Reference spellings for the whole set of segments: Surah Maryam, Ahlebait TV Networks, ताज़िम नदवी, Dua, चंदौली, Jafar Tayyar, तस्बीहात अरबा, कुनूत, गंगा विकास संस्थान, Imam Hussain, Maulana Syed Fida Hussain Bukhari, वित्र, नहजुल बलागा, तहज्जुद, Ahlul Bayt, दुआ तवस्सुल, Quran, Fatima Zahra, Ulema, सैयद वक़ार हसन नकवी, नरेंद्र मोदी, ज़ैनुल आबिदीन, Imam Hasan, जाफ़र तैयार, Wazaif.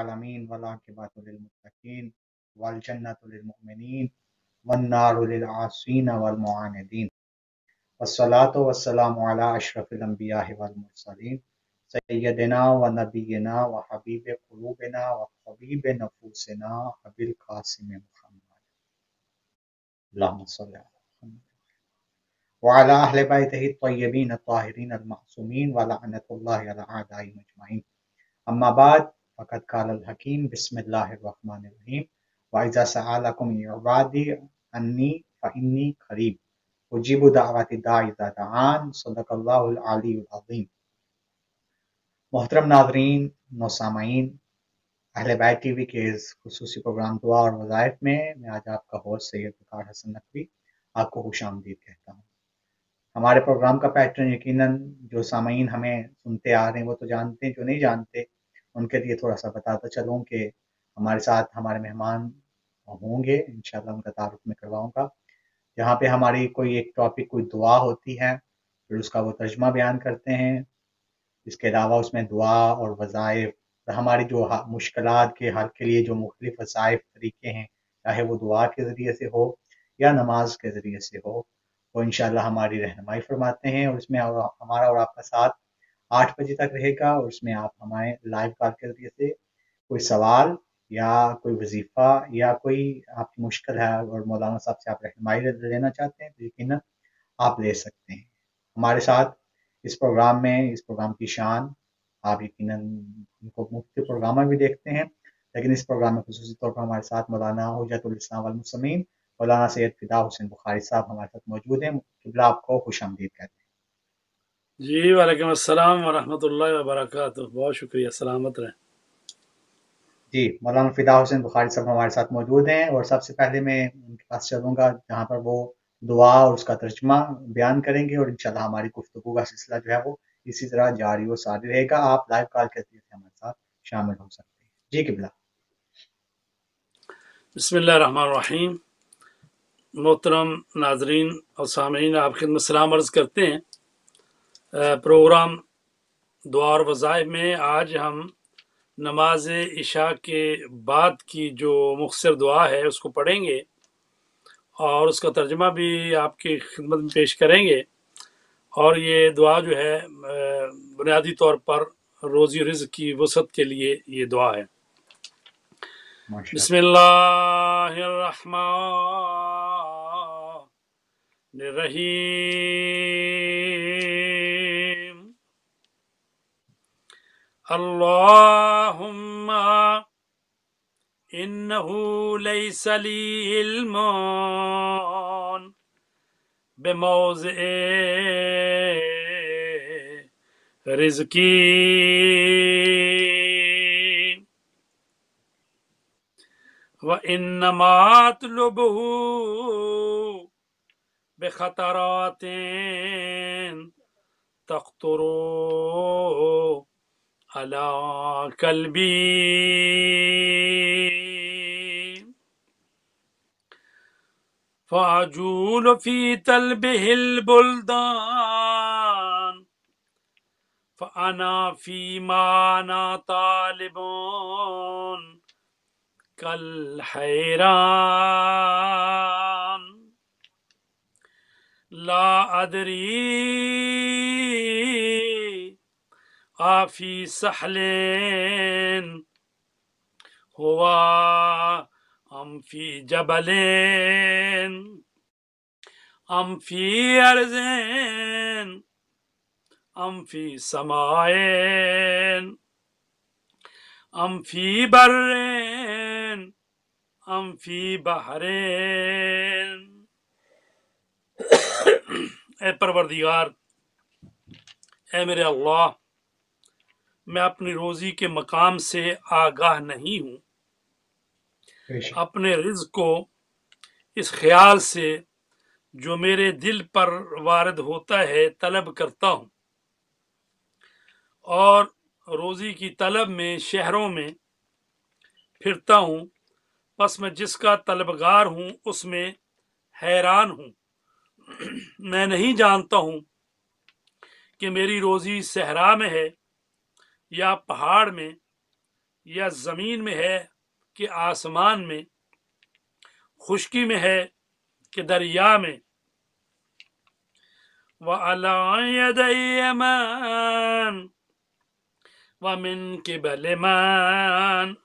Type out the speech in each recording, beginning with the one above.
आलमीन वलाकिबातुल्मुत्तकीन वल जन्नतुल्मुमिनीन वन्नारुलआसीन वलमुआनिदीन वस्सलातु वस्सलामु अला अशरफिल अंबिया वल मुरसलीन सय्यदिना व नबीना व हबीब कुलूबिना व हबीब नफूसिना अबिल कासिम मुहम्मद अल्लाहुम्मा सल्लि अला मुहम्मद व अला अहले बैतिहि अत-तय्यबीन अत-ताहिरीन अल-मासूमीन व लअनतुल्लाहि अला आदाई मजमईन अम्मा बाद फ़क़द क़ाल अल-हकीम बिस्मिल्लाहिर्रहमानिर्रहीम व इज़ा सअलकुम इबादी अन्नी फ़इन्नी क़रीब उजीबु दाअवतद-दाई इज़ा दआन सदक़ल्लाहुल अलीयुल अज़ीम। मोहतरम नाज़रीन नौसामीन, अहलेबैत टीवी के इस खुसूसी प्रोग्राम दुआ और वज़ाइफ में मैं आज आपका होस्ट सैयद वक़ार हसन नकवी आपको खुश आमदीद कहता हूँ। हमारे प्रोग्राम का पैटर्न यकीनन जो सामीन हमें सुनते आ रहे हैं वो तो जानते हैं, जो नहीं जानते उनके लिए थोड़ा सा बताता चलूँ कि हमारे साथ हमारे मेहमान होंगे, इंशाल्लाह उनका तारुफ मैं करवाऊँगा, जहाँ पर हमारी कोई एक टॉपिक कोई दुआ होती है फिर उसका वो तर्जमा बयान करते हैं। इसके अलावा उसमें दुआ और वज़ाइफ हमारी जो मुश्किलात के हल के लिए जो मुख्तलिफ वज़ाइफ तरीके हैं, चाहे वो दुआ के ज़रिए से हो या नमाज के ज़रिए से हो, वो इंशाल्लाह हमारी रहनुमाई फरमाते हैं। और इसमें हमारा और आपका साथ 8 बजे तक रहेगा और इसमें आप हमारे लाइव कॉल के ज़रिए से कोई सवाल या कोई वजीफ़ा या कोई आपकी मुश्किल है और मौलाना साहब से आप रहनुमाई लेना चाहते हैं तो यकीनन आप ले सकते हैं हमारे साथ इस प्रोग्राम में। इस प्रोग्राम की शान आप यकीनन उनको मुफ्त प्रोग्राम भी देखते हैं, लेकिन इस प्रोग्राम में खुसूसी तौर पर हमारे साथ मौलाना हुज्जतुल इस्लाम वल मुस्लिमीन मौलाना सैयद फिदा हुसैन बुखारी साहब हमारे साथ मौजूद हैं। किबला आपको खुश आमदीद कहते हैं। जी वालेकुम अस्सलाम व रहमतुल्लाहि व बरकातहू। बहुत शुक्रिया, सलामत रहें। जी मौलाना फिदा हुसैन बुखारी साहब हमारे साथ मौजूद हैं और सबसे पहले मैं उनके पास चलूँगा जहाँ पर वो दुआ और उसका तर्जमा बयान करेंगे और इंशाल्लाह हमारी गुफ्तगू का सिलसिला जो है वो इसी तरह जारी और सारी रहेगा। आप लाइव कॉल के जरिए से हमारे साथ शामिल हो सकते हैं। जी किबला। बिस्मिल्लाहिर्रहमानिर्रहीम। मोहतरम नाजरीन और सामीन, आप खिदमत सलाम अर्ज़ करते हैं। प्रोग्राम दुआ और वज़ाइफ में आज हम नमाज इशा के बाद की जो मुख्तसर दुआ है उसको पढ़ेंगे और उसका तर्जमा भी आपकी खिदमत में पेश करेंगे। और ये दुआ जो है बुनियादी तौर पर रोज़ी रिज़्क़ की वसअत के लिए ये दुआ है। बिस्मिल्लाहिर्रहमानिर्रहीम अल्लाहुम्मा इन्नहु लैसा ली इल्मुन बिमौज़िअ रिज़्क़ी व इन्नमा अत्लुबुहु बिख़तरातिन तख़तुरु अला क़ल्बी फाजूल फी तलबिहिल बुल्दान फाना फी माना तालिबुन कल हैरान ला अदरी आफी सहलेन हुआ अम फी जबलेन अम फी अर्ज़ेन अम फी समाएन अम फी बर्रेन अम फी बहरेन। ए परवरदिगार, ए मेरे अल्लाह, मैं अपनी रोज़ी के मकाम से आगाह नहीं हूँ। अपने रिज़्क़ को इस ख्याल से जो मेरे दिल पर वारद होता है तलब करता हूँ और रोज़ी की तलब में शहरों में फिरता हूँ, बस मैं जिसका तलबगार हूँ उसमें हैरान हूँ। मैं नहीं जानता हूँ कि मेरी रोज़ी सहरा में है या पहाड़ में या ज़मीन में है कि आसमान में, खुश्की में है कि दरिया में। वअला यदयमान व मिन किबलमान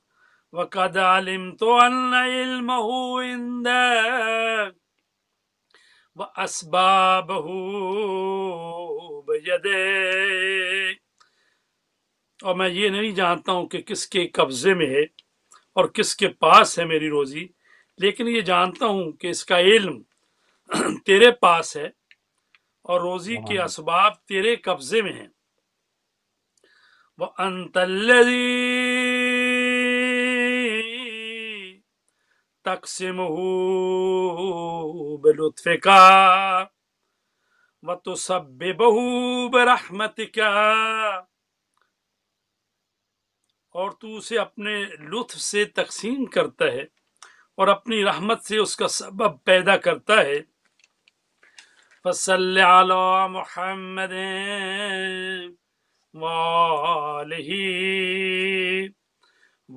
वक़द अलिमतु अन्ना इल्महु इंदक व असबाबहु बियदिक। और मैं ये नहीं जानता हूँ कि किसके कब्ज़े में है और किसके पास है मेरी रोज़ी, लेकिन ये जानता हूँ कि इसका इल्म तेरे पास है और रोज़ी के असबाब तेरे कब्ज़े में हैं। व अंतल्लज़ी तक़सिमुहु बिलुत्फ़िका व तुसब्बिहुहु बिरहमतिका। और तू उसे अपने लुत्फ़ से तकसीम करता है और अपनी रहमत से उसका सबब पैदा करता है। फसल्ले अला मुहम्मद व आलिही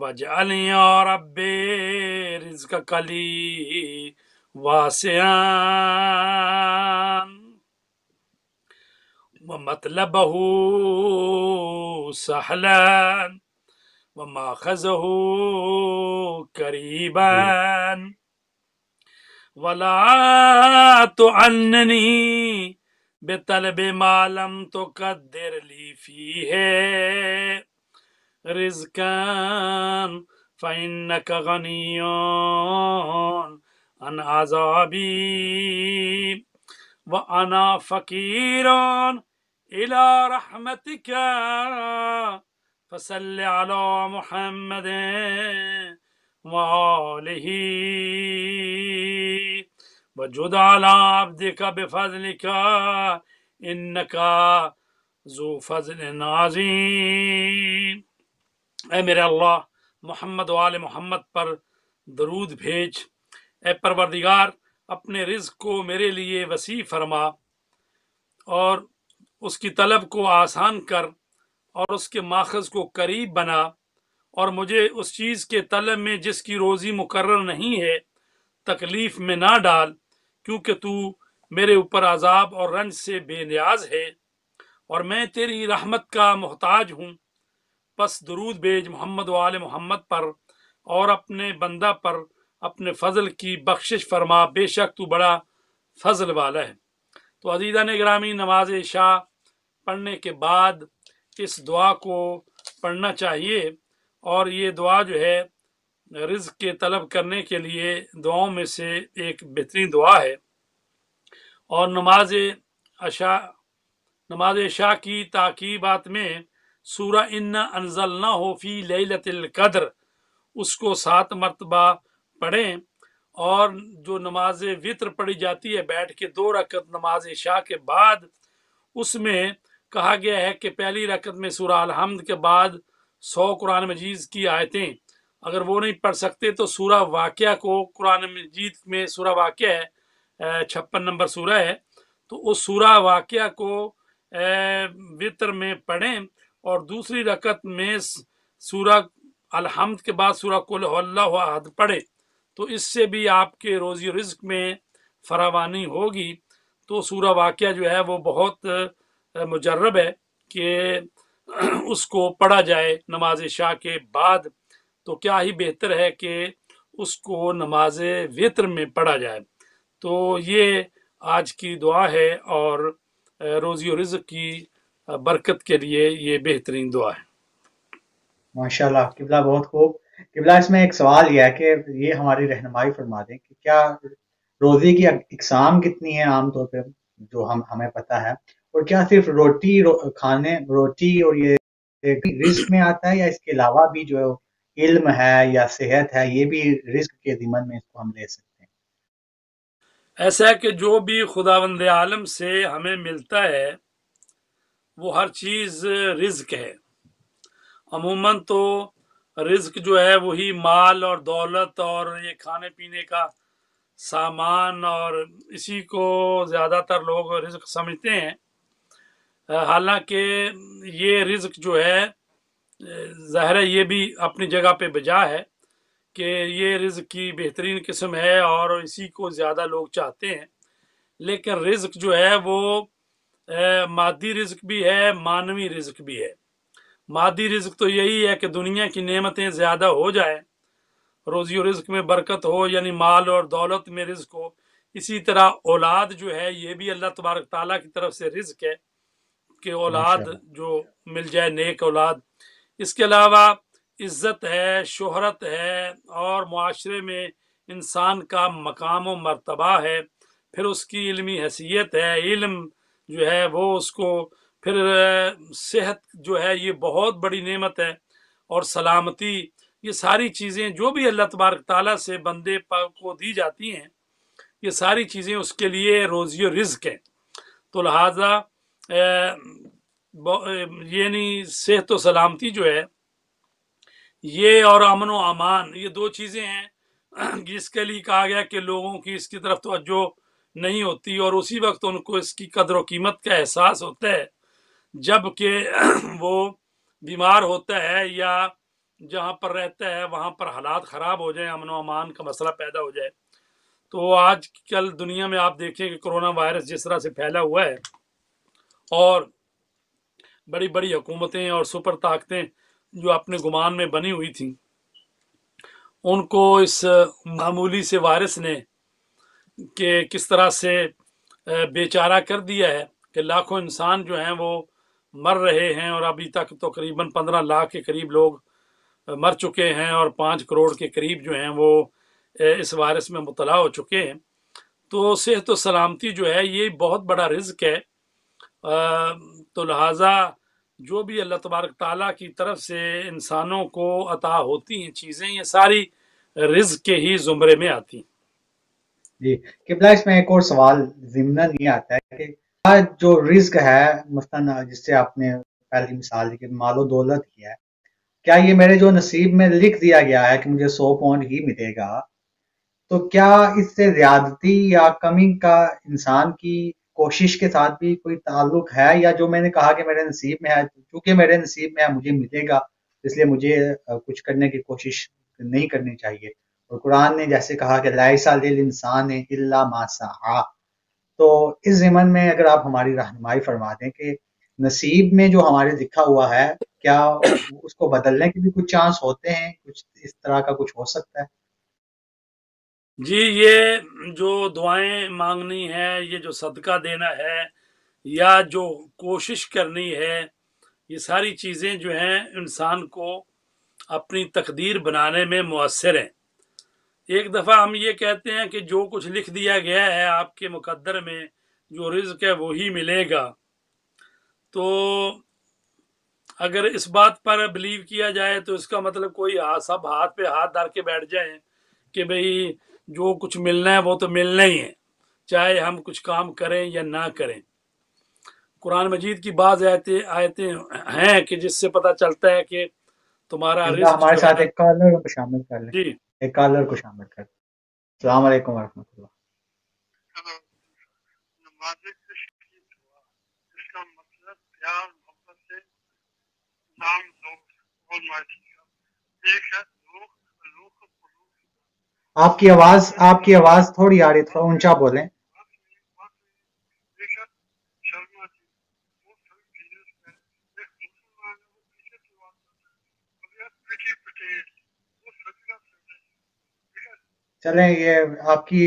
वजअल या रब्बी रिज़्क़क ली वासियान व मतलबहु सहलान वमा खज़हु करीबान वला तुअन्ननी बितलबे मालम तुक़द्दिर ली फ़ीहे रिज़्क़न फ़इन्नक गनिय्युन अन अज़ाबी व अना फ़क़ीरुन इला रहमतिका फसल्ले अला मुहम्मद व आलिही वजुद अला अब्दिका बिफ़ज़लिका इन्नका ज़ू फ़ज़लिन अज़ीम। ऐ मेरे अल्लाह, मोहम्मद वाले मोहम्मद पर दरूद भेज। ऐ परवरदिगार, अपने रिज़्क़ को मेरे लिए वसी फरमा और उसकी तलब को आसान कर और उसके माखज़ को करीब बना, और मुझे उस चीज़ के तलब में जिसकी रोज़ी मुकर्रर नहीं है तकलीफ़ में ना डाल, क्योंकि तू मेरे ऊपर अज़ाब और रंज से बेनियाज है और मैं तेरी रहमत का मोहताज हूँ। बस दुरूद भेज मोहम्मद वाले मोहम्मद पर और अपने बंदा पर अपने फ़ज़ल की बख्शिश फरमा, बेशक तू बड़ा फ़ज़ल वाला है। तो अज़ीज़ान गिरामी, नमाज इशा पढ़ने के बाद इस दुआ को पढ़ना चाहिए, और ये दुआ जो है रिज़्क़ के तलब करने के लिए दुआओं में से एक बेहतरीन दुआ है। और नमाज इशा की ताक़ीबात में सूरा इन्ना अंज़लनाहु फ़ी लैलतिल क़द्र, उसको 7 मरतबा पढ़ें। और जो नमाज वित्र पढ़ी जाती है बैठ के 2 रकत नमाज इशा के बाद, उसमें कहा गया है कि पहली रकत में सूरह अल-हम्द के बाद 100 कुरान मजीद की आयतें, अगर वो नहीं पढ़ सकते तो सूरह वाक़िया को, कुरान मजीद में सूरह वाक़िया है 56 नंबर सूरह है, तो उस सूरह वाक़िया को वितर में पढ़ें। और दूसरी रकत में सूरह अल-हम्द के बाद सूरह कुल हुवल्लाहु अहद पढ़ें, तो इससे भी आपके रोज़ी रिज़्क़ में फरावानी होगी। तो सूरह वाक़िया जो है वो बहुत मुजर्रब है कि उसको पढ़ा जाए नमाज इशा के बाद, तो क्या ही बेहतर है कि उसको नमाज वित्र में पढ़ा जाए। तो ये आज की दुआ है और रोज़ी और रिज़्क़ की बरकत के लिए ये बेहतरीन दुआ है। माशाल्लाह किबला, बहुत खूब किबला। इसमें एक सवाल यह है कि ये हमारी रहनुमाई फरमा दें कि क्या रोज़ी की इकसाम कितनी है आमतौर पर, जो हमें पता है, और क्या सिर्फ रोटी और ये रिस्क में आता है, या इसके अलावा भी जो इल्म है या सेहत है, ये भी रिस्क के दिमन में इसको हम ले सकते हैं? ऐसा है कि जो भी खुदावंद आलम से हमें मिलता है वो हर चीज़ रिस्क है। अमूमन तो रिस्क जो है वही माल और दौलत और ये खाने पीने का सामान, और इसी को ज़्यादातर लोग रिज़्क़ समझते हैं। हालांकि ये रिज़्क़ जो है ज़ाहिर है ये भी अपनी जगह पे बजा है कि ये रिज़्क़ की बेहतरीन किस्म है और इसी को ज़्यादा लोग चाहते हैं। लेकिन रिज़्क़ जो है वो मादी रिज़्क़ भी है, मानवी रिज़्क़ भी है। मादी रिज़्क़ तो यही है कि दुनिया की नेमतें ज़्यादा हो जाए, रोज़ी और रिज़्क़ में बरकत हो, यानी माल और दौलत में रिज़्क़ हो। इसी तरह औलाद जो है ये भी अल्लाह तबारक ताला की तरफ से रिज़्क़ है कि औलाद जो मिल जाए, नेक औलाद। इसके अलावा इज़्ज़त है, शोहरत है और माशरे में इंसान का मकाम व मरतबा है। फिर उसकी इल्मी हैसियत है, इल्म जो है वो उसको, फिर सेहत जो है ये बहुत बड़ी नेमत है और सलामती। ये सारी चीज़ें जो भी अल्लाह तबारक ताला से बंदे को दी जाती हैं, ये सारी चीज़ें उसके लिए रोज़ी और रिज़्क़ हैं। तो लिहाजा यानी सेहत और सलामती जो है ये और अमन व अमान, ये दो चीज़ें हैं जिसके लिए कहा गया कि लोगों की इसकी तरफ तवज्जो नहीं होती और उसी वक्त उनको इसकी कदर व कीमत का एहसास होता है जब कि वो बीमार होता है या जहाँ पर रहता है वहाँ पर हालात ख़राब हो जाए, अमन व अमान का मसला पैदा हो जाए। तो आज कल दुनिया में आप देखें कि कोरोना वायरस जिस तरह से फैला हुआ है और बड़ी बड़ी हुकूमतें और सुपर ताकतें जो अपने गुमान में बनी हुई थी, उनको इस मामूली से वायरस ने के किस तरह से बेचारा कर दिया है कि लाखों इंसान जो हैं वो मर रहे हैं और अभी तक तकरीबन 15 लाख के करीब लोग मर चुके हैं और 5 करोड़ के करीब जो हैं वो इस वायरस में मुबतला हो चुके हैं। तो सेहत और सलामती जो है ये बहुत बड़ा रिज़्क़ है। तो लिहाजा जो भी अल्लाह तबारक ताला की तरफ से इंसानों को अता होती हैं चीज़ें, ये सारी रिज़्क़ के ही ज़ुमरे में आती हैं। जी किबला, इसमें एक और सवाल ज़िम्नन ये आता है कि आज जो रिज़्क़ है मसलन जिससे आपने पहली मिसाल दी कि मालो दौलत ही है, क्या ये मेरे जो नसीब में लिख दिया गया है कि मुझे 100 पौंड ही मिलेगा, तो क्या इससे ज़्यादती या कमी का इंसान की कोशिश के साथ भी कोई ताल्लुक है, या जो मैंने कहा कि मेरे नसीब में है क्योंकि मेरे नसीब में है मुझे मिलेगा इसलिए मुझे कुछ करने की कोशिश नहीं करनी चाहिए? और कुरान ने जैसे कहा कि लैसा लिल इंसान इल्ला मा सआ, तो इस ज़मन में अगर आप हमारी रहनुमाई फरमा दें कि नसीब में जो हमारे लिखा हुआ है क्या उसको बदलने के भी कुछ चांस होते हैं, कुछ इस तरह का कुछ हो सकता है? जी ये जो दुआएं मांगनी है, ये जो सदका देना है या जो कोशिश करनी है, ये सारी चीज़ें जो हैं इंसान को अपनी तकदीर बनाने में मुअस्सर हैं। एक दफ़ा हम ये कहते हैं कि जो कुछ लिख दिया गया है आपके मुकद्दर में, जो रिज़्क़ है वो ही मिलेगा, तो अगर इस बात पर बिलीव किया जाए तो इसका मतलब कोई सब हाथ पे हाथ डाल के बैठ जाए कि भाई जो कुछ मिलना है वो तो मिलना ही है, चाहे हम कुछ काम करें या ना करें। कुरान मजीद की बाज़ आयतें हैं कि जिससे पता चलता है कि तुम्हारा रिज़्क़ हमारे साथ एक कॉलर को शामिल कर लें। जी एक कॉलर को शामिल कर। अस्सलाम वालेकुम व रहमतुल्लाह। आपकी आवाज थोड़ी आ रही, थोड़ा ऊंचा बोलें। चलें, ये आपकी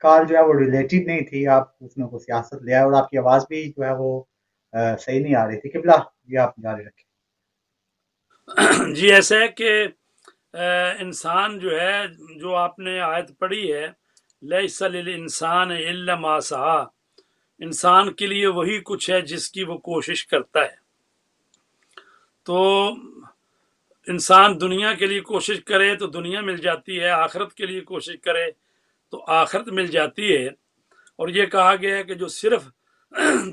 कॉल जो है वो रिलेटेड नहीं थी, आप उसमें को सियासत ले आए और आपकी आवाज भी जो है वो सही नहीं आ रही थी। किबला ये आप जारी रखें। जी ऐसा है कि इंसान जो है, जो आपने आयत पढ़ी है लैसा लिल इंसान इल्ला मा सआ, इंसान के लिए वही कुछ है जिसकी वो कोशिश करता है। तो इंसान दुनिया के लिए कोशिश करे तो दुनिया मिल जाती है, आखिरत के लिए कोशिश करे तो आखिरत मिल जाती है। और ये कहा गया है कि जो सिर्फ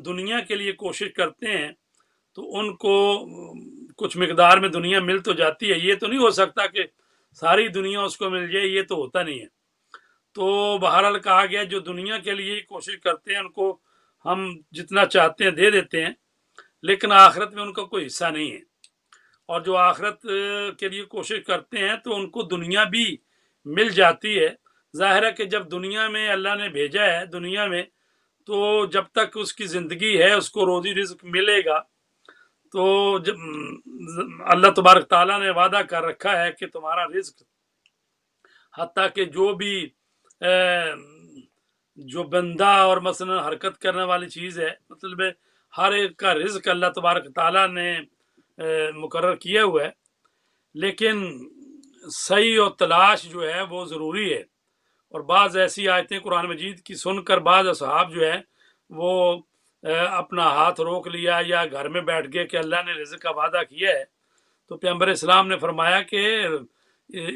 दुनिया के लिए कोशिश करते हैं तो उनको कुछ मकदार में दुनिया मिल तो जाती है। ये तो नहीं हो सकता कि सारी दुनिया उसको मिल जाए, ये तो होता नहीं है। तो बहरहाल कहा गया जो दुनिया के लिए कोशिश करते हैं उनको हम जितना चाहते हैं दे देते हैं, लेकिन आखिरत में उनका कोई हिस्सा नहीं है। और जो आखिरत के लिए कोशिश करते हैं तो उनको दुनिया भी मिल जाती है। ज़ाहिर है कि जब दुनिया में अल्लाह ने भेजा है दुनिया में, तो जब तक उसकी ज़िंदगी है उसको रोज़ी रिज़्क मिलेगा। तो जब अल्लाह तबारक ताला ने वादा कर रखा है कि तुम्हारा रिज़्क, हत्ता कि जो भी जो बंदा और मसलन हरकत करने वाली चीज़ है, मतलब हर एक का रिज़्क अल्लाह तबारक ताला ने मुकर्रर किया हुआ है। लेकिन सही और तलाश जो है वो ज़रूरी है। और बाज़ ऐसी आयतें कुरान मजीद की सुनकर बाज़ असहाब जो है वो अपना हाथ रोक लिया या घर में बैठ गए कि अल्लाह ने रिज़्क का वादा किया है। तो पैगंबर इस्लाम ने फरमाया कि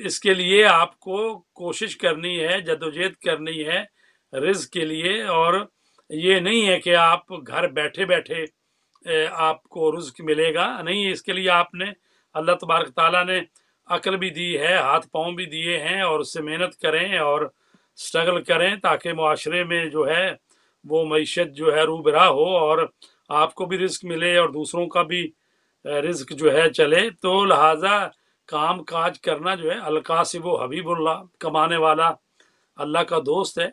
इसके लिए आपको कोशिश करनी है, जदोजहद करनी है रिज़्क के लिए। और ये नहीं है कि आप घर बैठे बैठे आपको रिज़्क मिलेगा, नहीं, इसके लिए आपने अल्लाह तबारक ताला ने अकल भी दी है, हाथ पाँव भी दिए हैं, और उससे मेहनत करें और स्ट्रगल करें ताकि माशरे में जो है वो मईशत जो है रूबरा हो और आपको भी रिज़्क मिले और दूसरों का भी रिज़्क जो है चले। तो लिहाजा काम काज करना जो है, अलकासिब व हबीबुल्लाह, कमाने वाला अल्लाह का दोस्त है।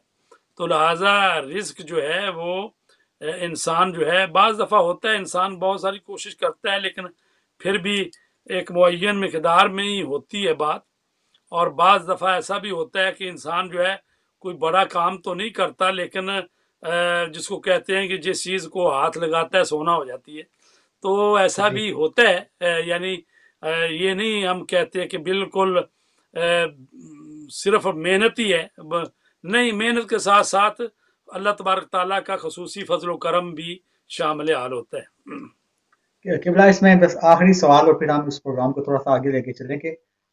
तो लिहाजा रिज़्क जो है वो इंसान जो है, बाज़ दफ़ा होता है इंसान बहुत सारी कोशिश करता है लेकिन फिर भी एक मुअय्यन मकदार में ही होती है बात। और बाज़ दफ़ा ऐसा भी होता है कि इंसान जो है कोई बड़ा काम तो नहीं करता लेकिन जिसको कहते हैं कि जिस चीज़ को हाथ लगाता है सोना हो जाती है, तो ऐसा भी होता है। यानी ये नहीं हम कहते हैं कि बिल्कुल सिर्फ मेहनत ही है, नहीं, मेहनत के साथ साथ अल्लाह तबारक ताला का खसूसी फजल करम भी शामिल हाल होता है। किबला, इसमें बस आखिरी सवाल और फिर हम इस प्रोग्राम को थोड़ा सा आगे लेके चलें कि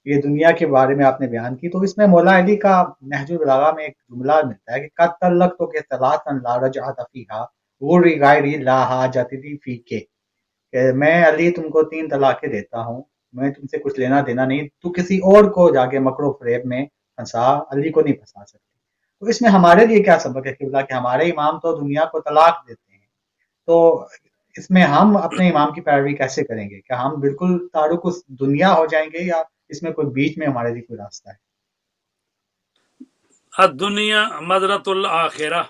ये दुनिया के बारे में आपने बयान की, तो इसमें मौला अली का नहजुल बलागा में एक जुमला मिलता है कि कद तल्लक तो के तलातन ला रजअत फीहा वो रिगायरी ला हाजती फी के, मैं अली तुमको 3 तलाक़ें देता हूँ, मैं तुमसे कुछ लेना देना नहीं, तू किसी और को जाके मकरो फरेब में फंसा, अली को नहीं फंसा सकती। तो इसमें हमारे लिए क्या सबक है किबला कि हमारे इमाम तो दुनिया को तलाक देते हैं, तो इसमें हम अपने इमाम की पैरवी कैसे करेंगे? क्या हम बिल्कुल तारुक उस दुनिया हो जाएंगे या इसमें कोई बीच में हमारे लिए कोई रास्ता है? दुनिया मजरतुल आखिरा,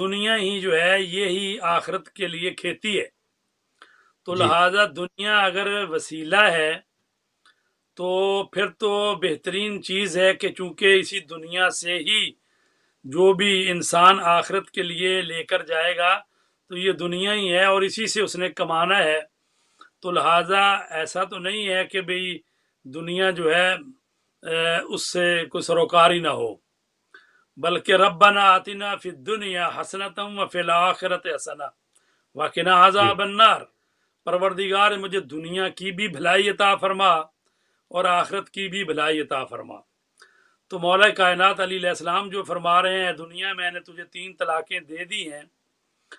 दुनिया ही जो है ये ही आखिरत के लिए खेती है। तो लिहाजा दुनिया अगर वसीला है तो फिर तो बेहतरीन चीज़ है कि चूँकि इसी दुनिया से ही जो भी इंसान आखिरत के लिए लेकर जाएगा तो ये दुनिया ही है और इसी से उसने कमाना है। तो लिहाजा ऐसा तो नहीं है कि भाई दुनिया जो है उससे कोई सरोकारी ना हो, बल्कि रब्बना आतिना फिद दुनिया हसनतम व फिल आखिरत हसना वकिना अज़ाबन्नार, परवरदिगार मुझे दुनिया की भी भलाई अता फरमा और आखिरत की भी भलाई अता फरमा। तो मौला कायनात अली अलैहिस्सलाम जो फरमा रहे हैं दुनिया मैंने तुझे 3 तलाक़ें दे दी हैं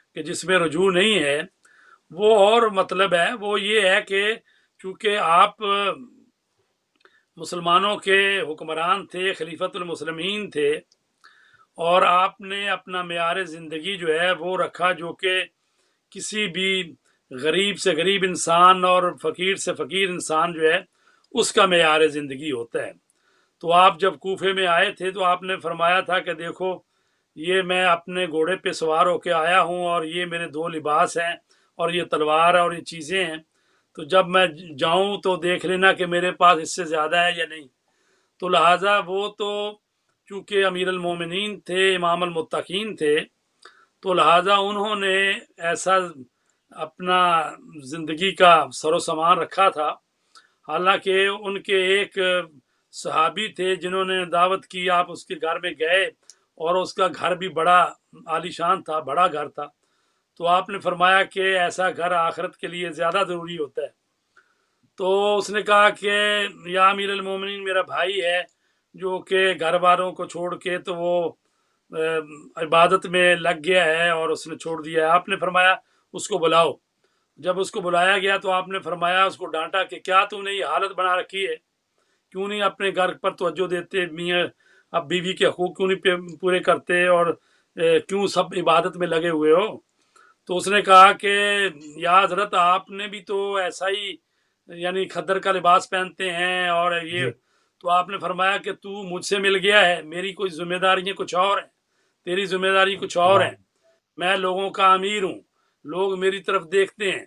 कि जिसमें रुजू नहीं है, वो और मतलब है वो ये है कि चूँकि आप मुसलमानों के हुक्मरान थे, खलीफतुल मुस्लिमीन थे, और आपने अपना मेयार ज़िंदगी जो है वो रखा जो कि किसी भी गरीब से गरीब इंसान और फ़कीर से फ़कीर इंसान जो है उसका मेयार ज़िंदगी होता है। तो आप जब कूफे में आए थे तो आपने फरमाया था कि देखो ये मैं अपने घोड़े पे सवार होके आया हूँ और ये मेरे 2 लिबास हैं और ये तलवार है और ये चीज़ें हैं, तो जब मैं जाऊँ तो देख लेना कि मेरे पास इससे ज़्यादा है या नहीं। तो लिहाजा वो तो चूँकि अमीरुल मोमिनीन थे, इमामुल मुत्तकीन थे, तो लिहाजा उन्होंने ऐसा अपना ज़िंदगी का सरोसामान रखा था। हालांकि उनके एक सहाबी थे जिन्होंने दावत की, आप उसके घर में गए और उसका घर भी बड़ा आलीशान था, बड़ा घर था। तो आपने फरमाया कि ऐसा घर आखिरत के लिए ज़्यादा ज़रूरी होता है। तो उसने कहा कि या अमीरुल मोमिनीन, मेरा भाई है जो कि घर वालों को छोड़ के तो वो इबादत में लग गया है और उसने छोड़ दिया है। आपने फरमाया उसको बुलाओ। जब उसको बुलाया गया तो आपने फरमाया, उसको डांटा कि क्या तूने ये हालत बना रखी है, क्यों नहीं अपने घर पर तवज्जो देते, मियाँ अब बीवी के हकूक़ क्यों नहीं पूरे करते और क्यों सब इबादत में लगे हुए हो। तो उसने कहा कि या हज़रत आपने भी तो ऐसा ही यानी खद्दर का लिबास पहनते हैं और ये, तो आपने फरमाया कि तू मुझसे मिल गया है, मेरी कोई जिम्मेदारियाँ कुछ और हैं, तेरी जिम्मेदारी कुछ और है। मैं लोगों का अमीर हूँ, लोग मेरी तरफ देखते हैं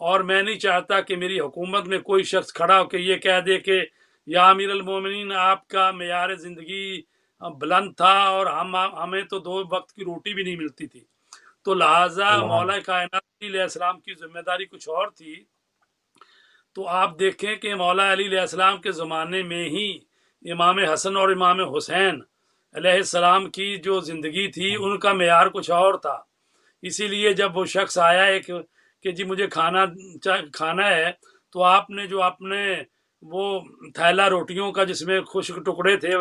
और मैं नहीं चाहता कि मेरी हुकूमत में कोई शख्स खड़ा होकर ये कह दे कि या अमीर अल-मोमिनीन आपका मेयार ज़िंदगी बुलंद था और हमें तो दो वक्त की रोटी भी नहीं मिलती थी, तो लिहाजा मौला कायनात अलैहिस्सलाम की जिम्मेदारी कुछ और थी। तो आप देखें कि मौला अली अलैहिस्सलाम के ज़माने में ही इमाम हसन और इमाम हुसैन अलैहिस्सलाम की जो ज़िंदगी थी उनका मेयार कुछ और था। इसीलिए जब वो शख्स आया एक कि जी मुझे खाना है, तो आपने जो अपने वो थैला रोटियों का जिसमें खुश्क टुकड़े थे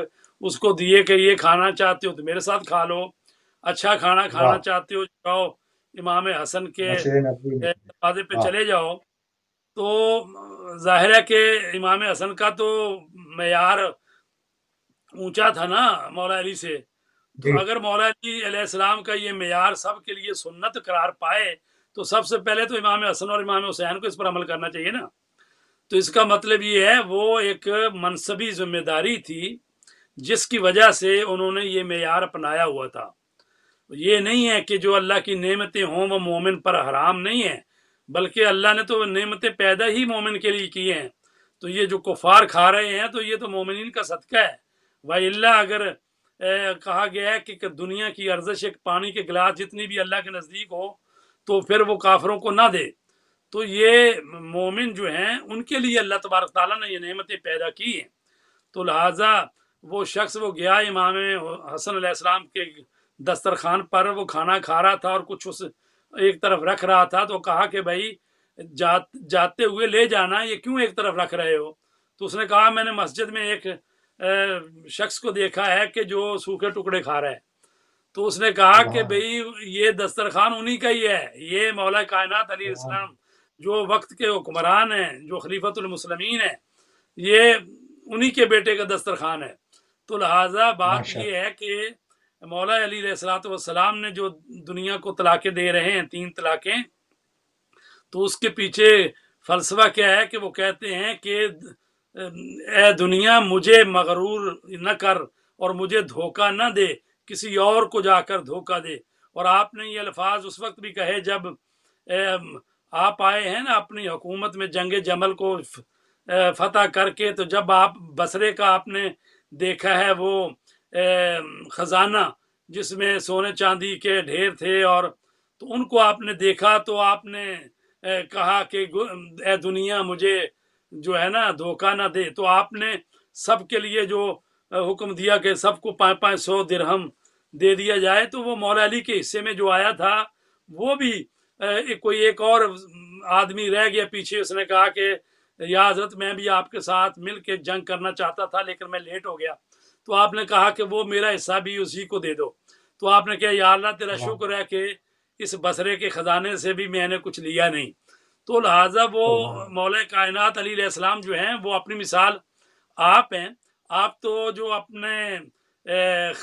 उसको दिए कि ये खाना चाहते हो तो मेरे साथ खा लो, अच्छा खाना खाना चाहते हो जाओ इमाम हसन के दरवाजे पे चले जाओ। तो जाहिर है कि इमाम हसन का तो मयार ऊंचा था ना मौला अली से, तो अगर मौला अली अलैहिस्सलाम का ये मयार सब के लिए सुन्नत करार पाए तो सबसे पहले तो इमाम हसन और इमाम हुसैन को इस पर अमल करना चाहिए ना। तो इसका मतलब ये है वो एक मनसबी जिम्मेदारी थी जिसकी वजह से उन्होंने ये मेयार अपनाया हुआ था। ये नहीं है कि जो अल्लाह की नेमतें हों वह मोमिन पर हराम नहीं है, बल्कि अल्लाह ने तो नेमतें पैदा ही मोमिन के लिए की हैं। तो ये जो कुफार खा रहे हैं तो ये तो मोमिन का सदका है। वाइल्ला अगर कहा गया है कि दुनिया की अर्जश एक पानी के गिलास जितनी भी अल्लाह के नज़दीक हो तो फिर वो काफिरों को ना दे। तो ये मोमिन जो हैं उनके लिए अल्लाह तबारक ताला ने ये नेमतें पैदा की हैं। तो लिहाजा वो शख्स वो गया इमाम हसन अलैहिस्सलाम के दस्तरखान पर, वो खाना खा रहा था और कुछ उस एक तरफ रख रहा था, तो कहा कि भाई जाते हुए ले जाना, ये क्यों एक तरफ रख रहे हो? तो उसने कहा मैंने मस्जिद में एक शख्स को देखा है कि जो सूखे टुकड़े खा रहा है। तो उसने कहा कि भाई ये दस्तरखान उन्हीं का ही है, ये मौला कायनात अली इस्लाम जो वक्त के हुक्मरान हैं, जो खलीफतुल मुस्लिमीन हैं, ये उन्हीं के बेटे का दस्तरखान है। तो लिहाजा बात ये है कि मौला अली अलैहिस्सलाम ने जो दुनिया को तलाक़ें दे रहे हैं 3 तलाक़ें, तो उसके पीछे फ़लसफ़ा क्या है कि वो कहते हैं कि ए दुनिया मुझे मगरूर न कर और मुझे धोखा न दे, किसी और को जाकर धोखा दे। और आपने ये अल्फाज उस वक्त भी कहे जब आप आए हैं ना अपनी हुकूमत में जंग जमल को फतह करके, तो जब आप बसरे का आपने देखा है वो ख़जाना जिसमें सोने चांदी के ढेर थे और तो उनको आपने देखा, तो आपने कहा कि ए दुनिया मुझे जो है ना धोखा ना दे। तो आपने सबके लिए जो हुक्म दिया कि सबको 500-500 दिरहम दे दिया जाए, तो वो मौला अली के हिस्से में जो आया था वो भी कोई एक और आदमी रह गया पीछे। उसने कहा कि या हजरत मैं भी आपके साथ मिल के जंग करना चाहता था लेकिन मैं लेट हो गया। तो आपने कहा कि वो मेरा हिस्सा भी उसी को दे दो। तो आपने कहा या अल्लाह तेरा शुक्र है कि इस बसरे के ख़जाने से भी मैंने कुछ लिया नहीं। तो लिहाजा वो मौला कायनात अली अलैहिस्सलाम जो हैं वो अपनी मिसाल आप हैं। आप तो जो अपने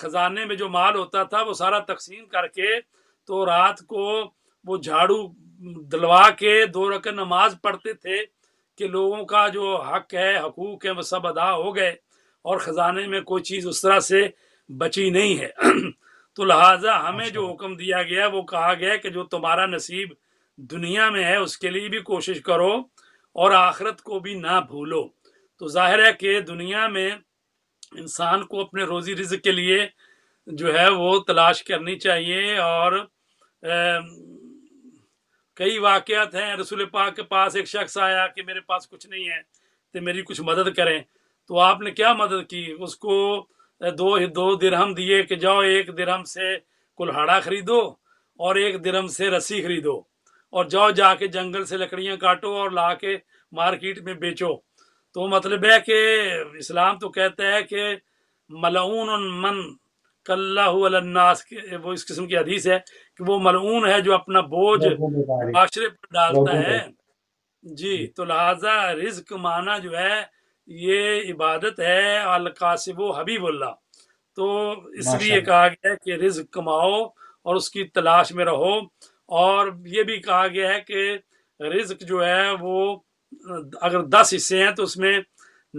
ख़जाने में जो माल होता था वो सारा तकसीम करके, तो रात को वो झाड़ू दिलवा के 2 रकात नमाज पढ़ते थे कि लोगों का जो हक है, हकूक़ है, वो सब अदा हो गए और ख़जाने में कोई चीज़ उस तरह से बची नहीं है। तो लिहाजा हमें जो हुक्म दिया गया वो कहा गया कि जो तुम्हारा नसीब दुनिया में है उसके लिए भी कोशिश करो और आखिरत को भी ना भूलो। तो जाहिर है कि दुनिया में इंसान को अपने रोज़ी रिज़्क़ के लिए जो है वो तलाश करनी चाहिए। और कई वाक़यात हैं, रसूल पाक के पास एक शख्स आया कि मेरे पास कुछ नहीं है तो मेरी कुछ मदद करें। तो आपने क्या मदद की? उसको 2 दिरहम दिए कि जाओ 1 दिरहम से कुल्हाड़ा ख़रीदो और 1 दिरहम से रस्सी ख़रीदो और जाओ जाके जंगल से लकड़ियाँ काटो और ला के मार्केट में बेचो। तो मतलब है कि इस्लाम तो कहता है कि मलऊन मन कल्लाहु अलन्नास, के वो इस किस्म की हदीस है कि वो मलऊन है जो अपना बोझ आश्रे पर डालता है। जी, तो लिहाजा रिज्क माना जो है ये इबादत है, अलकासिबो हबीबुल्लाह। तो इसलिए कहा गया है कि रिज्क कमाओ और उसकी तलाश में रहो। और ये भी कहा गया है कि रिज्क जो है वो अगर 10 हिस्से हैं तो उसमें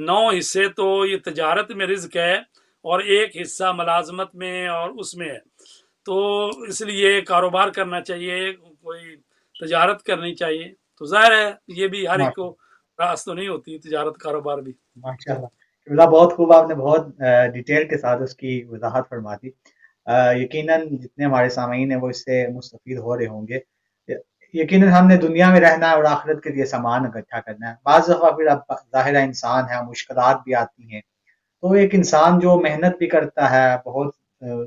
9 हिस्से तो ये तजारत में रिज्क है और एक हिस्सा मुलाजमत में और उसमें है। तो इसलिए कारोबार करना चाहिए, कोई तजारत करनी चाहिए। तो जाहिर है ये भी हर एक को रास तो नहीं होती, तजारत कारोबार भी। माशाल्लाह, बहुत खूब, आपने बहुत डिटेल के साथ उसकी वजाहत फरमा दी। यकीनन जितने हमारे सामीन हैं वो इससे मुस्तफीद हो रहे होंगे। यकीनन हमने दुनिया में रहना है और आखिरत के लिए सामान इकट्ठा करना है। बाज़ दफ़ा फिर अब ज़ाहिर इंसान है, मुश्किलात भी आती हैं, तो एक इंसान जो मेहनत भी करता है, बहुत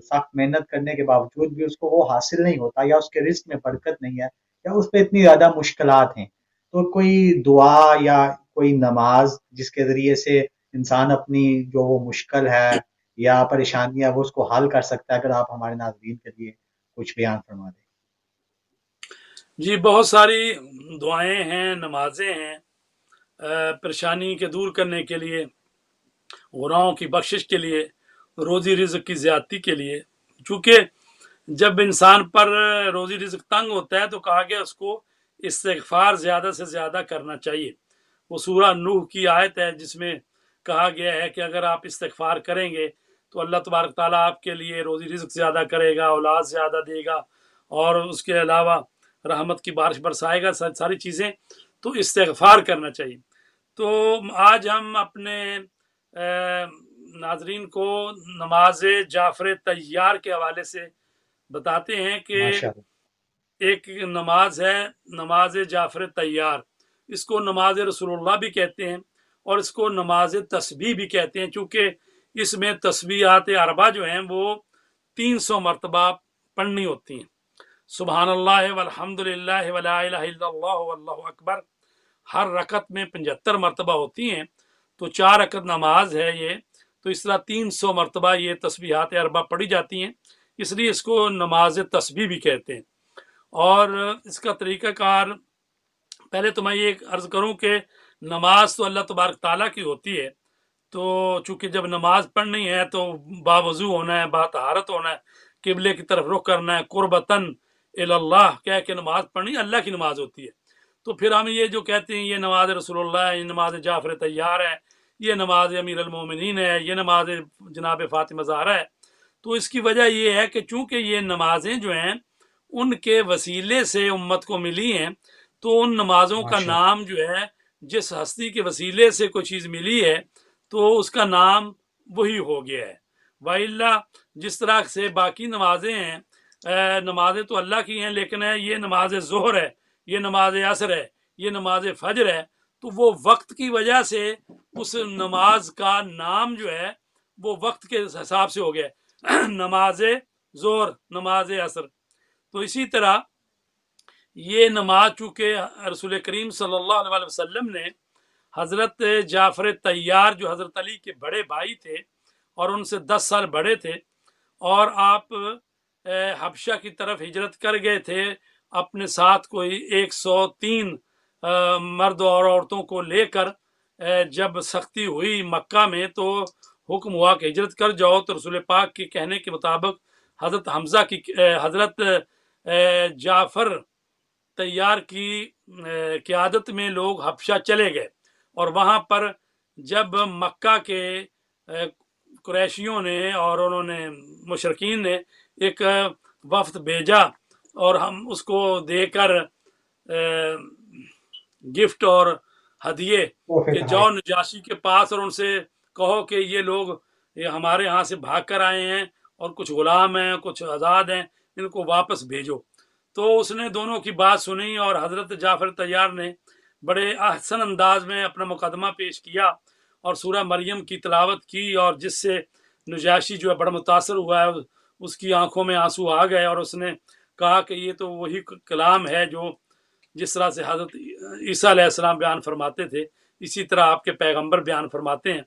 सख्त मेहनत करने के बावजूद भी उसको वो हासिल नहीं होता, या उसके रिस्क में बरकत नहीं है, या उस पर इतनी ज़्यादा मुश्किलात हैं, तो कोई दुआ या कोई नमाज जिसके ज़रिए से इंसान अपनी जो वो मुश्किल है या परेशानी है वो उसको हल कर सकता है, अगर आप हमारे नाज़रीन के लिए कुछ बयान फरमा दें। जी, बहुत सारी दुआएं हैं, नमाजें हैं, परेशानी के दूर करने के लिए, गुनाहों की बख्शिश के लिए, रोज़ी रिज़्क़ की ज़्यादती के लिए। चूँकि जब इंसान पर रोज़ी रिज़्क़ तंग होता है तो कहा गया उसको इस्तिग़फ़ार ज़्यादा से ज़्यादा करना चाहिए। वो सूरह नूह की आयत है जिसमें कहा गया है कि अगर आप इस्तिग़फ़ार करेंगे तो अल्लाह तबारक ताला आपके लिए रोज़ी रिज़्क़ ज़्यादा करेगा, औलाद ज़्यादा देगा और उसके अलावा रहमत की बारिश बरसाएगा, सारी चीज़ें। तो इस्तिग़फ़ार करना चाहिए। तो आज हम अपने नाज़रीन को नमाज जाफ़र तैयार के हवाले से बताते हैं कि एक नमाज है नमाज जाफ़र तैयार। इसको नमाज रसूलुल्लाह भी कहते हैं और इसको नमाज तस्बीह भी कहते हैं, चूँकि इसमें तस्बीहात अरबा जो हैं वो 300 मरतबा पढ़नी होती हैं। सुबहानल्लाह वल्हम्दुलिल्लाह वला इलाहा इल्लल्लाह वल्लाहु अकबर हर रकत में 75 मरतबा होती हैं। तो 4 रकत नमाज है ये, तो इस तरह 300 मरतबा ये तस्बीहात अरबा पढ़ी जाती हैं, इसलिए इसको नमाज तस्बीह भी कहते हैं। और इसका तरीक़ाकार पहले तो मैं ये अर्ज़ करूँ कि नमाज तो अल्लाह तबारक ताला की होती है, तो चूँकि जब नमाज पढ़नी है तो बावज़ू होना है, बातहारत होना है, किबले की तरफ रुख करना है, कुर्बतन इल्लाह कह के नमाज पढ़नी अल्लाह की नमाज होती है। तो फिर हम ये जो कहते हैं ये नमाज रसूलुल्लाह है, ये नमाज जाफ़र तैयार है, ये नमाज अमीर अलमोमिनीन है, ये नमाज जनाब फ़ातिमा ज़हरा है, तो इसकी वजह ये है कि चूँकि ये नमाजें जो हैं उनके वसीले से उम्मत को मिली हैं, तो उन नमाजों का नाम जो है जिस हस्ती के वसीले से कोई चीज़ मिली है तो उसका नाम वही हो गया है। वाइल्ला जिस तरह से बाकी नमाजें हैं, नमाजें तो अल्लाह की हैं, लेकिन ये नमाज ज़ोहर है, ये नमाज असर है, ये नमाज फजर है, तो वो वक्त की वजह से उस नमाज का नाम जो है वो वक्त के हिसाब से हो गया, नमाज ज़ोहर, नमाज असर। तो इसी तरह ये नमाज, चूँकि रसूल करीम सल्लल्लाहु अलैहि वसल्लम ने हज़रत जाफ़र तैयार जो हज़रत अली के बड़े भाई थे और उनसे 10 साल बड़े थे और आप हबशा की तरफ हिजरत कर गए थे, अपने साथ कोई 103 मर्द और औरतों को लेकर जब सख्ती हुई मक्का में तो हुक्म हुआ कि हिजरत कर जाओ। तो रसूल पाक के कहने के मुताबिक हज़रत हमज़ा की हज़रत जाफ़र तैयार की क़ियादत में लोग हबशा चले गए और वहाँ पर जब मक्का के कुरैशियों ने और उन्होंने मुशरकीन ने एक वफ्त भेजा और हम उसको देकर गिफ्ट और हदिये कि जाओ नजाशी के पास और उनसे कहो कि ये लोग हमारे यहाँ से भाग कर आए हैं और कुछ ग़ुलाम हैं, कुछ आज़ाद हैं, इनको वापस भेजो। तो उसने दोनों की बात सुनी और हज़रत जाफ़र तैयार ने बड़े अहसन अंदाज में अपना मुकदमा पेश किया और सूरह मरियम की तिलावत की, और जिससे नजाशी जो है बड़ा मुतासर हुआ है, उसकी आंखों में आंसू आ गए और उसने कहा कि ये तो वही कलाम है जो जिस तरह से हज़रत ईसा अलैहिस्सलाम बयान फरमाते थे, इसी तरह आपके पैगंबर बयान फरमाते हैं।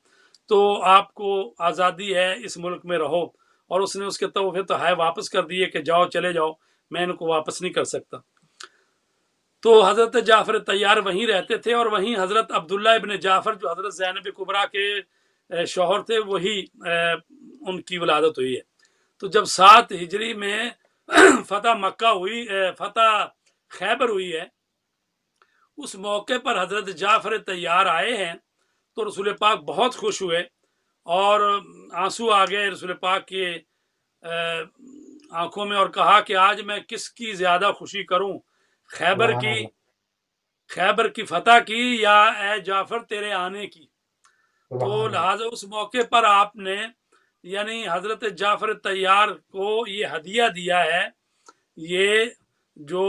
तो आपको आज़ादी है, इस मुल्क में रहो। और उसने उसके तोहफे तो है वापस कर दिए कि जाओ, चले जाओ, मैं इनको वापस नहीं कर सकता। तो हज़रत जाफ़र तैयार वहीं रहते थे और वहीं हज़रत अब्दुल्ला इब्न जाफ़र जो हज़रत ज़ैनब कुबरा के शौहर थे, वही उनकी वलादत हुई है। तो जब 7 हिजरी में फतह खैबर हुई है, उस मौके पर हज़रत जाफ़र तैयार आए हैं तो रसूल पाक बहुत खुश हुए और आंसू आ गए रसूल पाक के आंखों में और कहा कि आज मैं किसकी ज़्यादा खुशी करूं, खैबर की फतह की या ए जाफ़र तेरे आने की। तो लिहाजा उस मौके पर आपने यानी हज़रत जाफ़र तैयार को ये हदिया दिया है, ये जो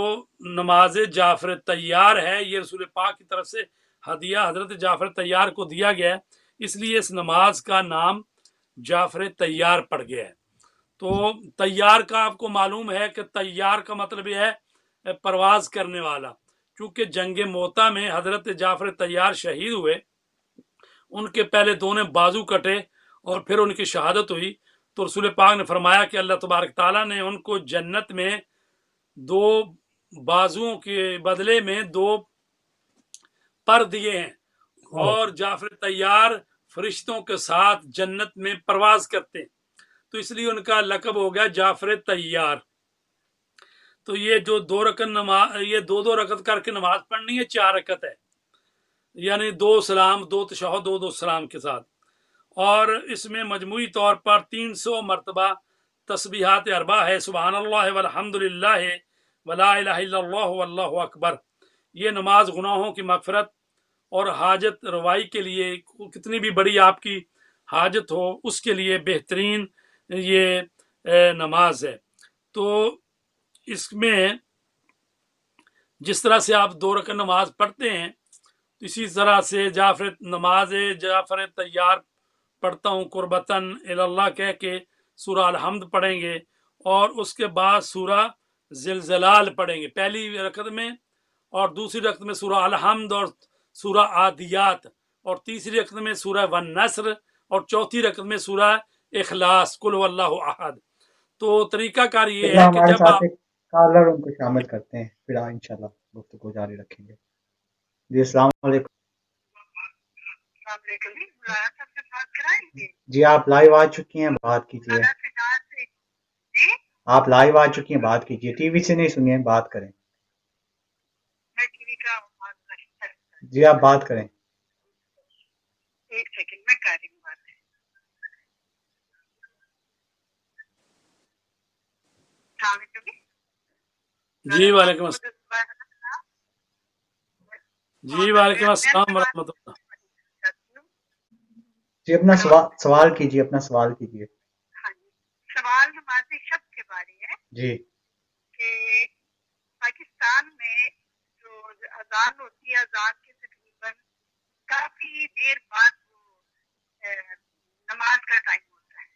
नमाज जाफ़र तैयार है ये रसूल पाक की तरफ से हदिया हज़रत जाफ़र तैयार को दिया गया है, इसलिए इस नमाज का नाम जाफ़र तैयार पड़ गया है। तो तैयार का आपको मालूम है कि तैयार का मतलब यह है परवाज़ करने वाला। क्योंकि जंग मोता में हज़रत जाफ़र तैयार शहीद हुए, उनके पहले दोनों बाजू कटे और फिर उनकी शहादत हुई। तो रसूल पाक ने फरमाया कि अल्लाह तबारक ताला ने उनको जन्नत में दो बाजुओं के बदले में दो पर दिए हैं और जाफ़र तैयार फरिश्तों के साथ जन्नत में परवाज करते हैं, तो इसलिए उनका लकब हो गया जाफ़र तैयार। तो ये जो दो रकत नमाज, ये दो रकत करके नमाज पढ़नी है, चार रकत है, यानी दो सलाम, दो तशहद, दो सलाम के साथ। और इसमें मजमूई तौर पर 300 मरतबा तस्बीहात अरबा है, सुबहानल्लाह वल्हम्दुलिल्लाह वला इलाहा इल्लल्लाह वल्लाहु अकबर। ये नमाज गुनाहों की मगफरत और हाजत रवाई के लिए, कितनी भी बड़ी आपकी हाजत हो उसके लिए बेहतरीन ये नमाज है। तो इसमें जिस तरह से आप दो रकत नमाज पढ़ते हैं इसी तरह से नमाज जाफ़र तैयार पढ़ता हूँ कुर्बतन इल्लाह कह के सूरह अल-हम्द पढ़ेंगे और उसके बाद सूरह ज़िलज़लाल पढ़ेंगे पहली रकत में, और दूसरी रकत में सूरह अल-हम्द और सूरह आदियात, और तीसरी रकत में सूरह अन-नस्र, और चौथी रकत में सूरह इखलास, कुल वल्लाहु अहद। तो तरीकाकार ये है कि जब आप कॉलर उनको शामिल करते हैं फिर इंशाल्लाह गुफ्तगू जारी रखेंगे। जी अस्सलाम वालेकुम जी, मौलाना साहब से बात कराएंगे जी, आप लाइव आ चुकी हैं, बात कीजिए जी, आप लाइव आ चुकी हैं, बात कीजिए, टीवी से नहीं सुनिए, बात करें। मैं टीवी का बात कर जी, आप बात करें। एक सेकंड मैं कर रही हूं बात। जी वालेकुम अस्सलाम। जी वालेकुम अस्सलाम वरहमतुल्लाह। जी अपना सवाल कीजिए, अपना सवाल कीजिए। हाँ जी, सवाल नमाज शब के बारे है जी, कि पाकिस्तान में जो अजान होती है, अजान के तकरीबन काफी देर बाद नमाज का टाइम होता है।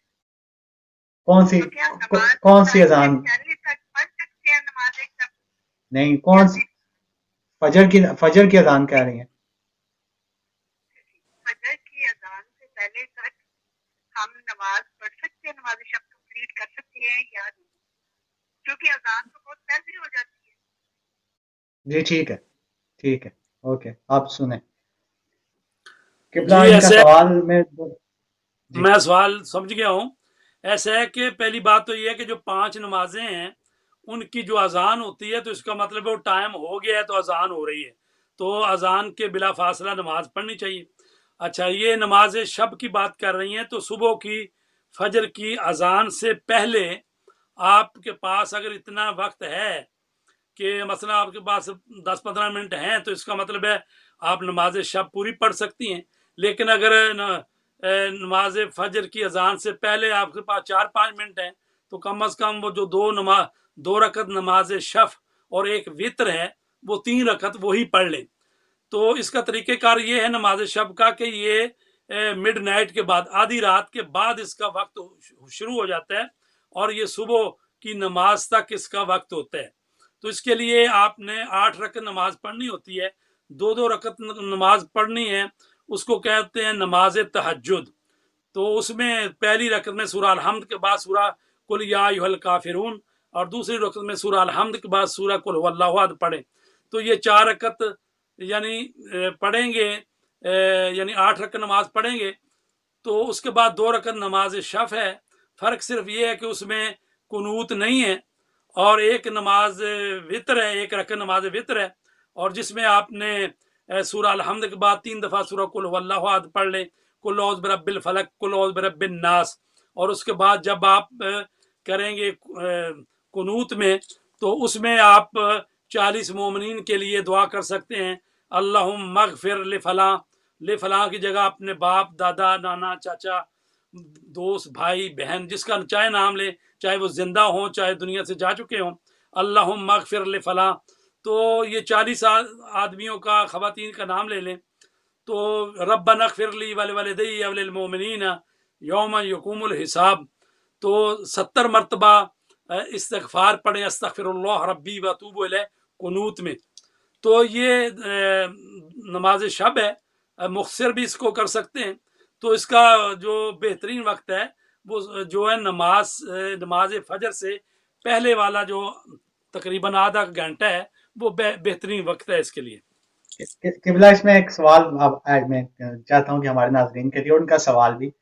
कौन सी अजान? तक पढ़ सकते हैं नमाज शब? नहीं, कौन सी? फजर की अजान कह रही है। फजर की अजान से पहले तक हम नमाज पढ़ सकते हैं, नमाज शब कंप्लीट कर सकते हैं या नहीं, क्योंकि अजान तो बहुत पहले हो जाती है। जी ठीक है ओके। आप सुने किबला इनका सवाल मैं सवाल समझ गया हूँ। ऐसा है कि पहली बात तो ये है कि जो पांच नमाजें हैं उनकी जो अजान होती है तो इसका मतलब वो टाइम हो गया है, तो अजान हो रही है, तो अजान के बिला फासला नमाज पढ़नी चाहिए। अच्छा, ये नमाज शब की बात कर रही हैं, तो सुबह की फजर की अजान से पहले आपके पास अगर इतना वक्त है कि मसला आपके पास 10-15 मिनट हैं तो इसका मतलब है आप नमाज शब पूरी पढ़ सकती हैं। लेकिन अगर नमाज फजर की अजान से पहले आपके पास 4-5 मिनट हैं तो कम अज़ कम वो जो दो रकत नमाज शफ़ और एक वित्र है वो 3 रकत वही पढ़ लें। तो इसका तरीक़ेकार ये है नमाज शब का कि ये मिडनाइट के बाद, आधी रात के बाद इसका वक्त शुरू हो जाता है और ये सुबह की नमाज तक इसका वक्त होता है। तो इसके लिए आपने 8 रकत नमाज पढ़नी होती है, 2-2 रकत नमाज पढ़नी है, उसको कहते हैं नमाज तहज्जुद। तो उसमें पहली रकत में सूरह अल-हम्द के बाद सूरह कुल या अय्युहल काफिरून और दूसरी रकत में सूरह अल-हम्द के बाद सूरह कुल हुवल्लाहु अहद पढ़ें। तो ये 4 रकत यानी पढ़ेंगे, यानी 8 रकत नमाज पढ़ेंगे। तो उसके बाद 2 रकत नमाज शफ़ है, फ़र्क सिर्फ ये है कि उसमें कुनूत नहीं है, और एक नमाज वितर है, एक रकत नमाज वितर है, और जिसमें आपने सूरह अल-हम्द के बाद 3 दफ़ा सूरह कुल हुवल्लाहु अहद पढ़ लें, कुल औज़ु बिरब्बिल फलक, कुल औज़ु बिरब्बिन नास, और उसके बाद जब आप करेंगे कुनूत में तो उसमें आप 40 मोमिनीन के लिए दुआ कर सकते हैं। अल्लाहुम्मा मग़फ़िर ले फलां की जगह अपने बाप दादा नाना चाचा दोस्त भाई बहन जिसका चाहे नाम ले, चाहे वो ज़िंदा हो चाहे दुनिया से जा चुके हों, अल्लाहुम्मा मग़फ़िर ले फलां। तो ये 40 आदमियों का ख़वातीन का नाम ले लें। तो रब्बना ग़फ़िर ली वलिवालिदैय वलिल मोमिनीन यौम यक़ूमुल हिसाब। तो 70 मरतबा इस्तग़फ़ार पढ़ें, अस्तग़फ़िरुल्लाह रब्बी व अतूबु इलैह कुनूत में। तो ये नमाज शब है, मुख़्तसर भी इसको कर सकते हैं। तो इसका जो बेहतरीन वक्त है वो जो है नमाज फजर से पहले वाला जो तकरीबन आधा घंटा है वो बेहतरीन वक्त है इसके लिए। किबला, इसमें एक सवाल मैं चाहता हूँ कि हमारे नाज़रीन के लिए उनका सवाल भी,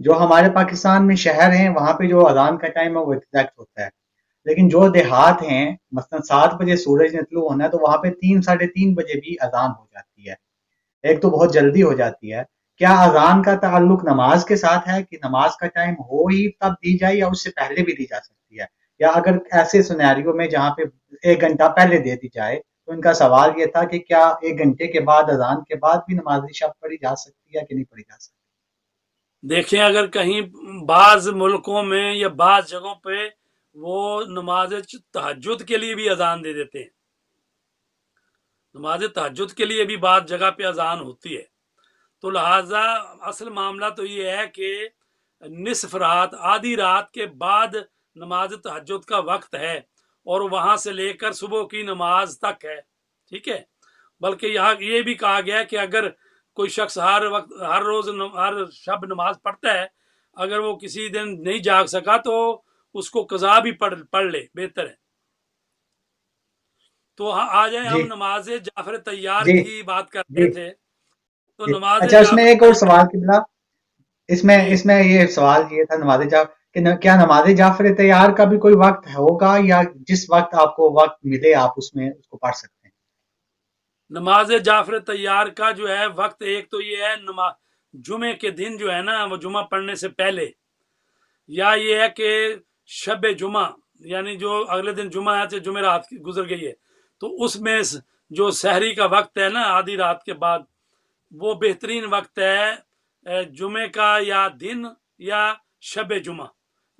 जो हमारे पाकिस्तान में शहर हैं वहाँ पे जो अजान का टाइम है वो एग्जैक्ट होता है, लेकिन जो देहात हैं मसलन 7 बजे सूरज ने तलू होना है तो वहाँ पे 3, 3:30 बजे भी अजान हो जाती है। एक तो बहुत जल्दी हो जाती है। क्या अजान का ताल्लुक नमाज के साथ है कि नमाज का टाइम हो ही तब दी जाए या उससे पहले भी दी जा सकती है, या अगर ऐसे सिनेरियो में जहाँ पे 1 घंटा पहले दे दी जाए? तो इनका सवाल ये था कि क्या 1 घंटे के बाद अजान के बाद भी नमाज शब पढ़ी जा सकती है कि नहीं पढ़ी जा सकती? देखें, अगर कहीं बाज़ मुल्कों में या बाज़ जगहों पे वो नमाज तहज्जुद के लिए भी अजान दे देते हैं, नमाज तहज्जुद के लिए भी बाज़ जगह पे अजान होती है। तो लिहाजा असल मामला तो ये है कि निसफ रात आधी रात के बाद नमाज तहज्जुद का वक्त है और वहाँ से लेकर सुबह की नमाज तक है, ठीक है। बल्कि यहाँ ये भी कहा गया है कि अगर कोई शख्स हर शब नमाज पढ़ता है, अगर वो किसी दिन नहीं जाग सका तो उसको कज़ा भी पढ़ ले, बेहतर है। तो आ जाए हम नमाज जाफर तैयार की बात करते थे। तो नमाज, अच्छा इसमें एक और सवाल किबला, इसमें ये सवाल ये था नमाज जाफर कि क्या नमाज जाफर तैयार का भी कोई वक्त होगा या जिस वक्त आपको वक्त मिले आप उसमें उसको पढ़ सकते? नमाज जाफर तैयार का जो है वक्त, एक तो ये है जुमे के दिन जो है ना वो जुमा पढ़ने से पहले, या ये है कि शब जुमा यानी जो अगले दिन जुमा है तो जुमे रात गुजर गई है तो उसमें जो सहरी का वक्त है ना आधी रात के बाद, वो बेहतरीन वक्त है जुमे का या दिन या शब जुमा।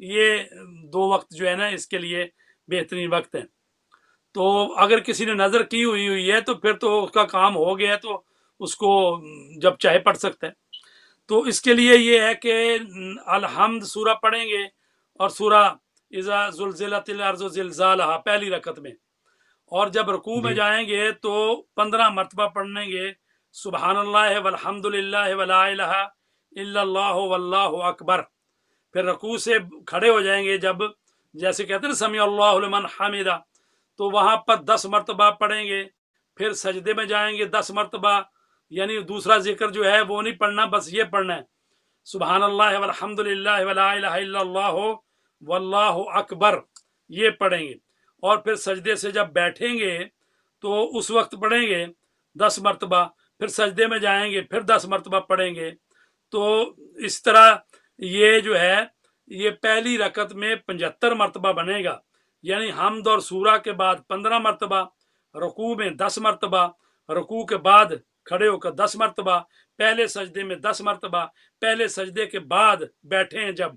ये 2 वक्त जो है ना इसके लिए बेहतरीन वक्त है। तो अगर किसी ने नज़र की हुई है तो फिर तो उसका काम हो गया, तो उसको जब चाहे पढ़ सकता है। तो इसके लिए ये है कि अल-हम्द सूरह पढ़ेंगे और सूरह इज़ा ज़ुलज़िलतिल अर्ज़ु ज़िलज़ालहा पहली रकत में, और जब रुकू में जाएंगे तो 15 मरतबा पढ़ेंगे सुबहानल्लाह वल्हम्दुलिल्लाह वला इलाहा इल्लल्लाह वल्लाहु अकबर। फिर रुकू से खड़े हो जाएंगे जब, जैसे कहते हैं समी अल्लाहु लिमन हमिदा, तो वहाँ पर 10 मरतबा पढ़ेंगे। फिर सजदे में जाएंगे 10 मरतबा, यानी दूसरा जिक्र जो है वो नहीं पढ़ना, बस ये पढ़ना है सुबहानल्लाह वल्हम्दुलिल्लाह वला इलाहा इल्लल्लाह वल्लाहु अकबर, ये पढ़ेंगे। और फिर सजदे से जब बैठेंगे तो उस वक्त पढ़ेंगे 10 मरतबा, फिर सजदे में जाएंगे फिर 10 मरतबा पढ़ेंगे। तो इस तरह ये जो है ये पहली रकत में 75 मरतबा बनेगा, यानी हम्द और सूरा के बाद 15 मरतबा, रुकू में 10 मरतबा, रुकू के बाद खड़े होकर 10 मरतबा, पहले सजदे में 10 मरतबा, पहले सजदे के बाद बैठे हैं जब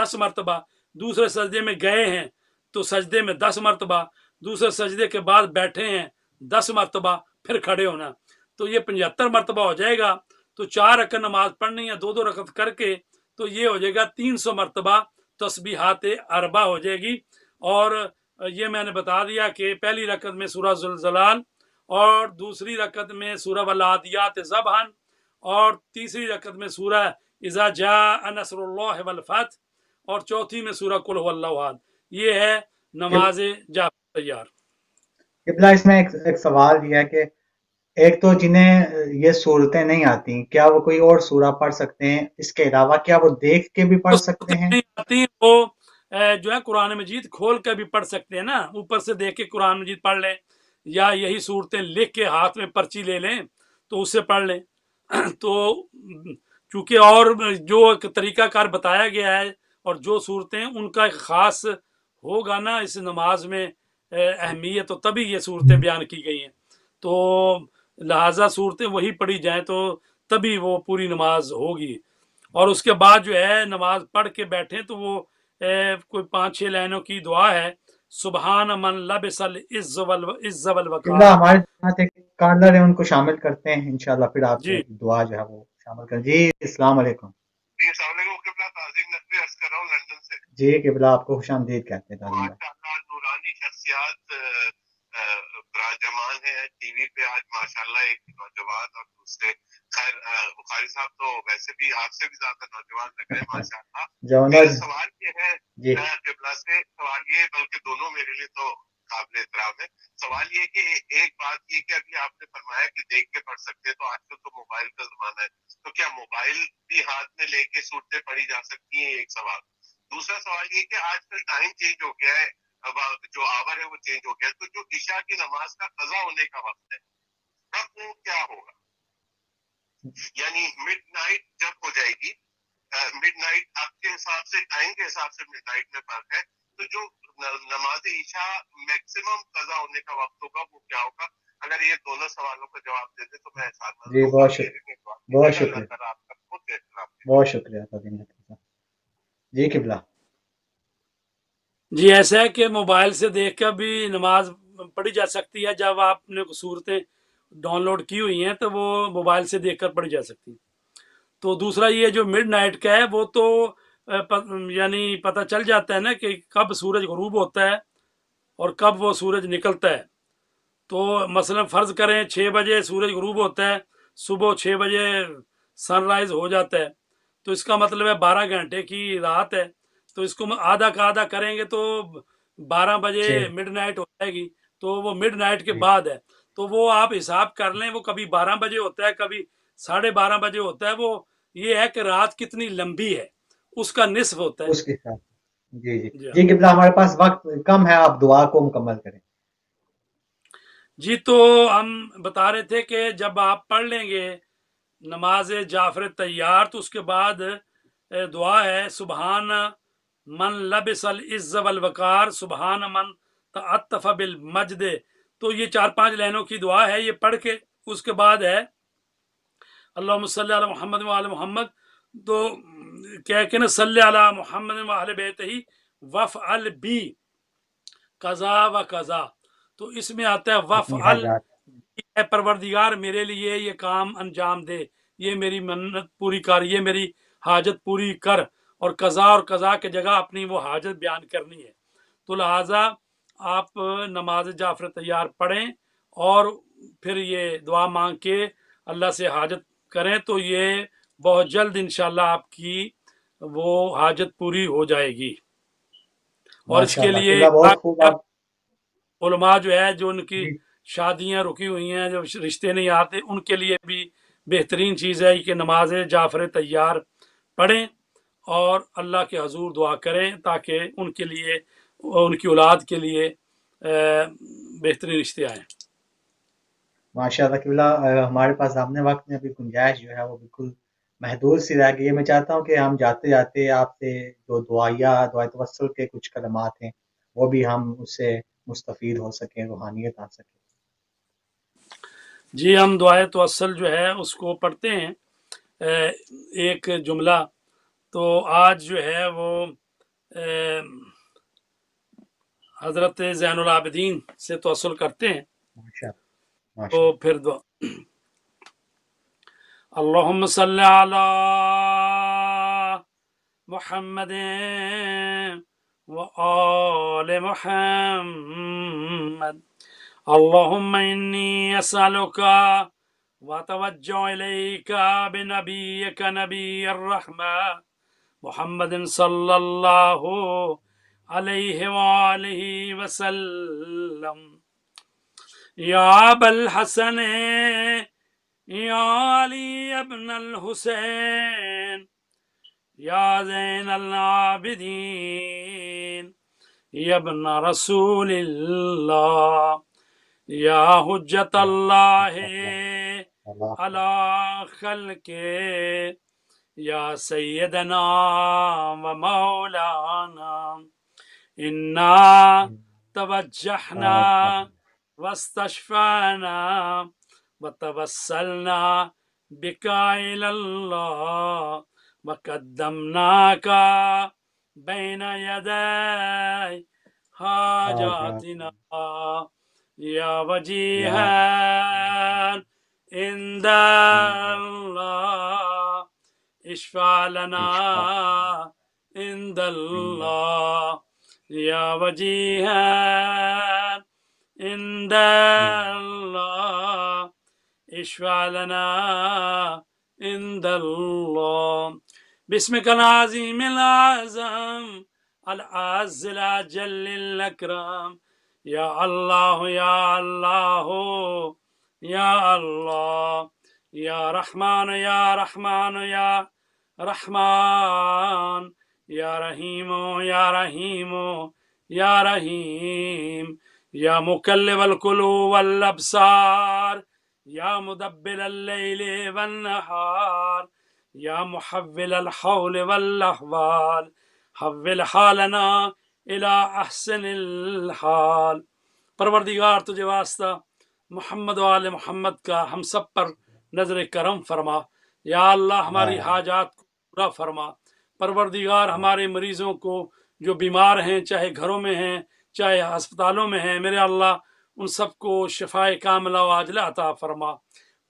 10 मरतबा, दूसरे सजदे में गए हैं तो सजदे में 10 मरतबा, दूसरे सजदे के बाद बैठे हैं 10 मरतबा, फिर खड़े होना। तो ये 75 मरतबा हो जाएगा। तो 4 रकत नमाज पढ़नी है 2-2 रकत करके, तो ये हो जाएगा 300 मरतबा तस्बीहात अरबा हो जाएगी। और ये मैंने बता दिया कि पहली रकत में सूरह ज़ुलज़लाल और दूसरी रकत में सूरह अल-आदियात ज़बहन और तीसरी रकत में सूरह इज़ा जाअ नस्रुल्लाह वल फत और चौथी में सूरह कुल हुवल्लाहु अहद। ये है नमाज जाफर तैयार। किबला, इसमें एक सवाल यह है कि एक तो जिन्हें ये सूरतें नहीं आती क्या वो कोई और सूरह पढ़ सकते हैं? इसके अलावा क्या वो देख के भी पढ़ सकते हैं? आती वो जो है कुरान मजीद खोल कर भी पढ़ सकते हैं ना, ऊपर से देख के कुरान मजीद पढ़ लें या यही सूरतें लिख के हाथ में पर्ची ले लें तो उससे पढ़ लें। तो चूँकि और जो तरीक़ाकार बताया गया है और जो सूरतें उनका ख़ास होगा ना इस नमाज में अहमियत, तो तभी ये सूरतें बयान की गई हैं। तो लिहाजा सूरतें वही पढ़ी जाएं तो तभी वो पूरी नमाज होगी। और उसके बाद जो है नमाज पढ़ के बैठें तो वो कोई 5-6 लाइनों की दुआ है। सुबहान मन लबिसल इज़्ज़ वल वक़ार। कॉलर है उनको शामिल करते हैं इंशाल्लाह, फिर आप दुआ जो है वो शामिल कर। जी अस्सलाम वालेकुम। जी अस्सलाम वालेकुम। किबला ताज़िम नदवी अर्ज़ कर रहा हूं लंदन से। जी किबला आपको खुशामदीद कहते हैं। माशाल्लाह नूरानी शख्सियत बराजमान है टीवी पे आज माशाल्लाह, एक नौजवान और दूसरे खैर बुखारी साहब तो वैसे भी आपसे भी ज्यादा नौजवान लग रहे हैं माशाल्लाह। सवाल ये है किबला से, सवाल ये बल्कि दोनों मेरे लिए तो काबिल एहतराम है। सवाल ये कि एक बात ये कि अभी आपने फरमाया कि देख के पढ़ सकते हैं, तो आजकल तो मोबाइल का जमाना है, तो क्या मोबाइल भी हाथ में लेके सूरतें पढ़ी जा सकती हैं? एक सवाल। दूसरा सवाल ये कि आजकल टाइम चेंज हो गया है, जो आवर है वो चेंज हो गया है, तो जो ईशा की नमाज का कज़ा होने का वक्त है तब वो क्या होगा? यानी मिडनाइट जब हो जाएगी, मिडनाइट आपके हिसाब से टाइम के हिसाब से मिडनाइट में फर्क है, तो जो नमाज ईशा मैक्सिमम कज़ा होने का वक्त होगा वो क्या होगा? अगर ये दोनों सवालों का जवाब देते तो मैं एहसान। जी बहुत शुक्रिया, बहुत शुक्रिया आपका, बहुत शुक्रिया। जी किबला जी ऐसा है कि मोबाइल से देख कर भी नमाज पढ़ी जा सकती है। जब आपने सूरतें डाउनलोड की हुई हैं तो वो मोबाइल से देखकर पढ़ी जा सकती है। तो दूसरा ये जो मिडनाइट का है वो तो यानी पता चल जाता है ना कि कब सूरज गुरूब होता है और कब वो सूरज निकलता है। तो मसलन फ़र्ज़ करें 6 बजे सूरज गुरूब होता है, सुबह 6 बजे सनराइज़ हो जाता है, तो इसका मतलब है 12 घंटे की रात है। तो इसको आधा का आधा करेंगे तो 12 बजे मिडनाइट हो जाएगी, तो वो मिडनाइट के बाद है। तो वो आप हिसाब कर लें, वो कभी 12 बजे होता है, कभी 12:30 बजे होता है। वो ये है कि रात कितनी लंबी है उसका निस्फ होता है उसके साथ। जी जी जी, जी किबला हमारे पास वक्त कम है, आप दुआ को मुकम्मल करें। जी तो हम बता रहे थे कि जब आप पढ़ लेंगे नमाज जाफर तैयार तो उसके बाद दुआ है सुबहान मन लबिसल इज़्ज़ वल वक़ार, सुबहान मन तअत्तफ़ बिल मज्द। तो ये 4-5 लाइनों की दुआ है, ये पढ़ के उसके बाद है अल्लाहुम्मा सल्लि अला मुहम्मद व आले मुहम्मद। तो कह के ना सल्ले अला मुहम्मद व अहले बैत ही वफ़ अल बी कज़ा व कज़ा। तो इसमें आता है वफ़ अल परवरदिगार मेरे लिए ये काम अंजाम दे, ये मेरी मन्नत पूरी कर, ये मेरी हाजत पूरी कर। और कज़ा के जगह अपनी वो हाजत बयान करनी है। तो लिहाजा आप नमाज जाफर तैयार पढ़ें और फिर ये दुआ मांग के अल्लाह से हाजत करें, तो ये बहुत जल्द इंशाल्लाह आपकी वो हाजत पूरी हो जाएगी। और इसके लिए उलमा जो है जो उनकी शादियां रुकी हुई हैं, जो रिश्ते नहीं आते, उनके लिए भी बेहतरीन चीज़ है कि नमाज जाफर तैयार पढ़ें और अल्लाह के हजूर दुआ करें ताकि उनके लिए, उनकी औलाद के लिए बेहतरीन रिश्ते आएँ। माशाल्लाह किबला हमारे पास आपने वक्त में अभी गुंजाइश जो है वो बिल्कुल महदूद सी रह गई है। मैं चाहता हूँ कि हम जाते जाते आपसे जो दुआए तवस्सुल के कुछ कलमात हैं वो भी हम उससे मुस्तफ़ीद हो सकें, रूहानियत आ सके। जी हम दुआए तवस्सुल जो है उसको पढ़ते हैं एक जुमला। तो आज जो है वो हज़रत ज़ैनुल आबिदीन से तवस्सुल करते हैं। तो फिर दुआ अल्लाहुम्मा सल्ली अला मुहम्मद व आले मुहम्मद। अल्लाहुम्मा इन्नी असअलुका व तवज्जो इलैका बिनबीयिका नबीर रहमा मुहम्मद सल्लल्लाहु अलैहि व आलिहि वसल्लम। या अबल हसन या अली इब्न अल हुसैन या ज़ैन अल आबिदीन या इब्न रसूलिल्लाह या हुज्जत अल्लाह अला खल्के या सैयदना व मौलाना इन्ना तवज्जहना वस्तशफाना व तवस्सलना बिका इलल्लाह व कद्दमनाका बैन यदै हाजातिना या वजीहन इंदल्लाह इश्फा लना इंदल्लाह या वजीहन इंदल्लाह इश्फा लना इंदल्लाह। बिस्मिकल अज़ीमिल आज़म अल अज़्ज़ल जल्लिल अकरम या अल्लाह या अल्लाह या अल्लाह या रहमान या रहमान या रहमान या रहीम या रहीम या रहीम या मुकल्लिबल कुलूबल अब्सार या मुदब्बिरल लैलि वन नहार या मुहव्विल हौल वल अहवाल हव्विल हालना इला अहसनिल हाल। परवरदिगार तुझे वास्ता मोहम्मद वाले मोहम्मद का हम सब पर नजर करम फरमा। या अल्लाह हमारी हाजात को पूरा फरमा। परवरदिगार हमारे मरीजों को जो बीमार हैं, चाहे घरों में हैं चाहे अस्पतालों में हैं, मेरे अल्लाह उन सबको शिफाए कामिला व आजिला अता फरमा।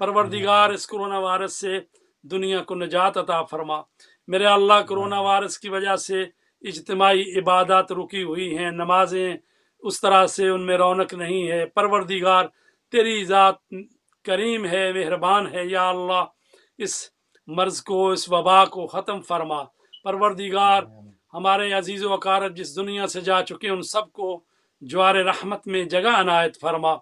परवरदिगार इस कोरोना वायरस से दुनिया को निजात अता फरमा। मेरे अल्लाह कोरोना वायरस की वजह से इज्तिमाई इबादत रुकी हुई हैं, नमाजें उस तरह से उनमें रौनक नहीं है। परवरदिगार तेरी ज़ात करीम है, मेहरबान है। या अल्लाह इस मर्ज़ को, इस वबा को ख़त्म फरमा। परवरदिगार हमारे अजीज़ व अकारब जिस दुनिया से जा चुके उन सबको ज्वार रहमत में जगह अनायत फरमा।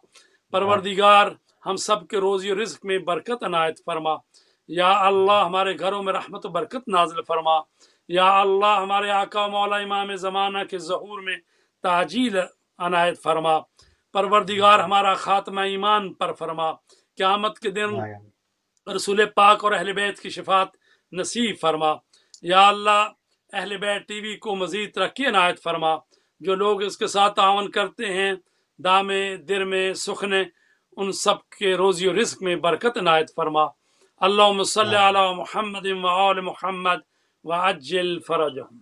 परवरदिगार हम सब के रोज़ी रिज़्क़ में बरकत अनायत फरमा। या अल्लाह हमारे घरों में रहमत बरकत नाजिल फरमा। या अल्लाह हमारे आका मौला इमाम ज़माना के ज़हूर में ताजील अनायत फरमा। परवरदिगार हमारा खात्मा ईमान पर फरमा। क़यामत के दिन रसूल पाक और अहलेबैत की शिफात नसीब फरमा। या अल्लाह अहलेबैत टीवी को मज़ीद तरक्की अनायत फरमा। जो लोग इसके साथ तावन करते हैं दामे दिर में सुखने, उन सब के रोज़ी और रिज़्क़ में बरकत अनायत फरमा। अल्लाहुम्मा सल्लि अला मुहम्मद व आल मुहम्मद व अज्जिल फरजहुम।